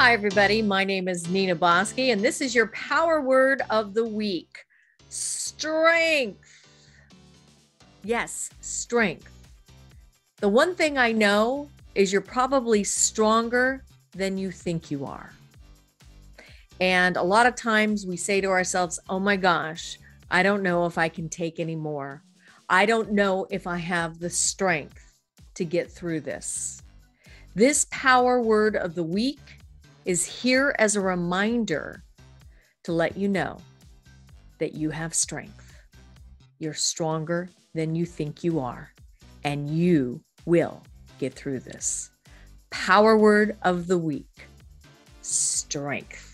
Hi, everybody. My name is Nina Boski, and this is your power word of the week. Strength. Yes, strength. The one thing I know is you're probably stronger than you think you are. And a lot of times we say to ourselves, oh my gosh, I don't know if I can take any more. I don't know if I have the strength to get through this. This power word of the week is here as a reminder to let you know that you have strength. You're stronger than you think you are, and you will get through this. Power word of the week, strength.